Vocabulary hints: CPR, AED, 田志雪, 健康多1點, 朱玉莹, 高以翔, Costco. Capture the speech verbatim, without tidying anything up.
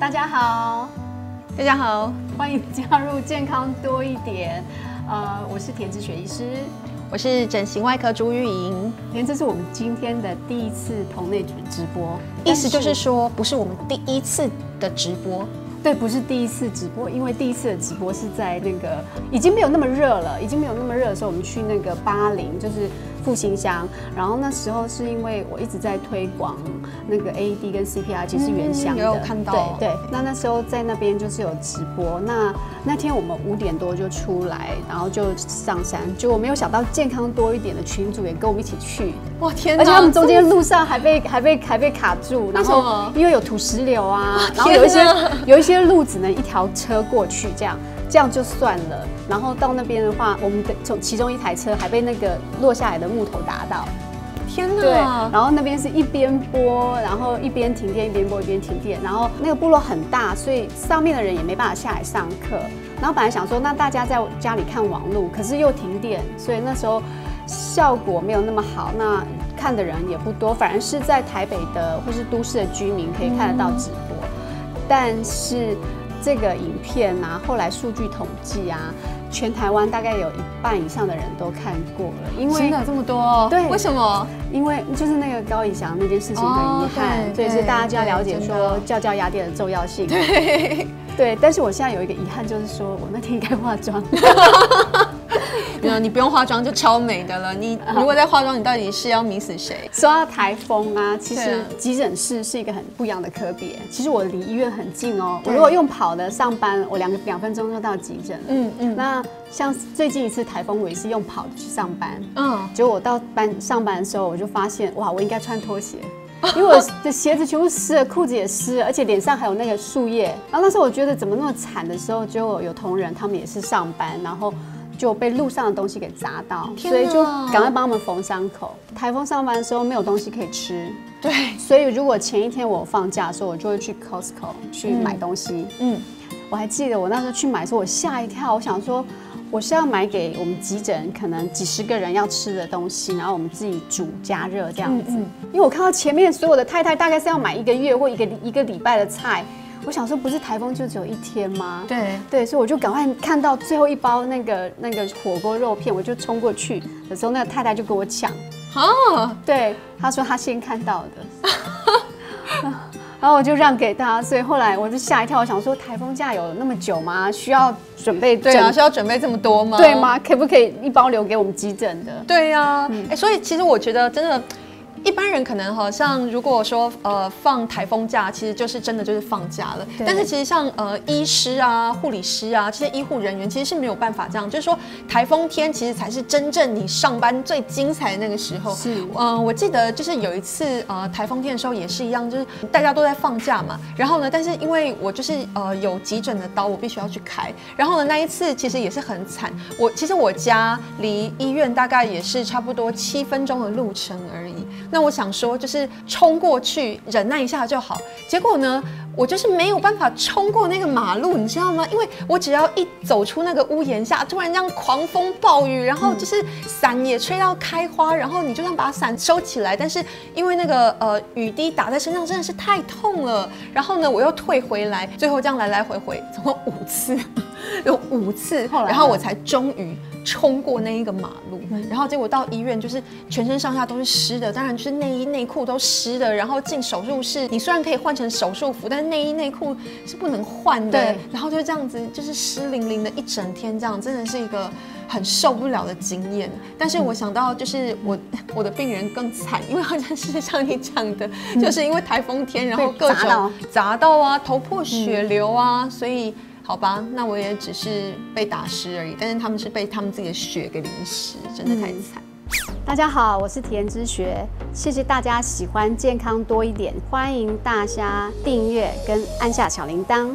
大家好，大家好，欢迎加入健康多一点。呃，我是田志雪医师，我是整形外科朱玉莹。因为这是我们今天的第一次同类直播，意思就是说不是我们第一次的直播。 对，不是第一次直播，因为第一次的直播是在那个已经没有那么热了，已经没有那么热的时候，我们去那个八零，就是复兴乡。然后那时候是因为我一直在推广那个 A E D 跟 C P R， 其实原乡的，嗯、有看到。对对，那那时候在那边就是有直播。那那天我们五点多就出来，然后就上山，结果没有想到健康多一点的群组也跟我们一起去。哇天哪！而且他们中间路上还被还被还被卡住，然后因为有土石流啊，然后有一些有一些。 这路只能一条车过去，这样这样就算了。然后到那边的话，我们的从其中一台车还被那个落下来的木头打到，天哪！对，然后那边是一边播，然后一边停电，一边播一边停电。然后那个部落很大，所以上面的人也没办法下来上课。然后本来想说，那大家在家里看网路，可是又停电，所以那时候效果没有那么好。那看的人也不多，反而是在台北的或是都市的居民可以看得到直播。嗯 但是这个影片啊，后来数据统计啊，全台湾大概有一半以上的人都看过了，因为真的这么多？对，为什么？因为就是那个高以翔那件事情很遗憾，所以是大家就要了解说教教雅典的重要性。对对，但是我现在有一个遗憾，就是说我那天应该化妆。没有，你不用化妆就超美的了。你如果在化妆，你到底是要迷死谁？说到台风啊，其实急诊室是一个很不一样的科别。其实我离医院很近哦，我如果用跑的上班，我两个两分钟就到急诊了。嗯嗯。那像最近一次台风，我也是用跑的去上班。嗯。结果我到班上班的时候，我就发现，哇，我应该穿拖鞋，因为我的鞋子全部湿了，裤子也湿了，而且脸上还有那个树叶。然后那时候我觉得怎么那么惨的时候，结果有同仁他们也是上班，然后。 就被路上的东西给砸到，所以就赶快帮他们缝伤口。台风上班的时候没有东西可以吃，对，所以如果前一天我放假的时候，我就会去 Costco 去买东西。嗯，我还记得我那时候去买的时候，我吓一跳，我想说我是要买给我们急诊可能几十个人要吃的东西，然后我们自己煮加热这样子。嗯嗯，因为我看到前面所有的太太大概是要买一个月或一个一个礼拜的菜。 我想说，不是台风就只有一天吗？对对，所以我就赶快看到最后一包那个那个火锅肉片，我就冲过去的时候，那个太太就跟我抢。啊，对，她说她先看到的，然后我就让给她，所以后来我就吓一跳，我想说台风假有那么久吗？需要准备对啊，需要准备这么多吗？对吗？可不可以一包留给我们急诊的？对呀，哎，所以其实我觉得真的。 一般人可能好像如果说呃放台风假，其实就是真的就是放假了。但是其实像呃医师啊、护理师啊这些医护人员，其实是没有办法这样。就是说台风天其实才是真正你上班最精彩的那个时候。是。嗯、呃，我记得就是有一次呃台风天的时候也是一样，就是大家都在放假嘛。然后呢，但是因为我就是呃有急诊的刀，我必须要去开。然后呢，那一次其实也是很惨。我其实我家离医院大概也是差不多七分钟的路程而已。 那我想说，就是冲过去忍耐一下就好。结果呢，我就是没有办法冲过那个马路，你知道吗？因为我只要一走出那个屋檐下，突然这样狂风暴雨，然后就是伞也吹到开花，然后你就算把伞收起来，但是因为那个呃雨滴打在身上真的是太痛了。然后呢，我又退回来，最后这样来来回回，总共五次，有五次，然后我才终于。 冲过那一个马路，然后结果到医院就是全身上下都是湿的，当然就是内衣内裤都湿的。然后进手术室，你虽然可以换成手术服，但是内衣内裤是不能换的。然后就这样子，就是湿淋淋的一整天，这样真的是一个很受不了的经验。但是我想到，就是我我的病人更惨，因为好像是像你讲的，就是因为台风天，然后各种砸到啊，头破血流啊，所以。 好吧，那我也只是被打湿而已，但是他们是被他们自己的血给淋湿，真的太惨。嗯、大家好，我是田之学，谢谢大家喜欢健康多一点，欢迎大家订阅跟按下小铃铛。